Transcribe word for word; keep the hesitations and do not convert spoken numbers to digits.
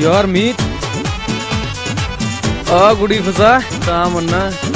your meat. Oh, goody, Fasa. Come on,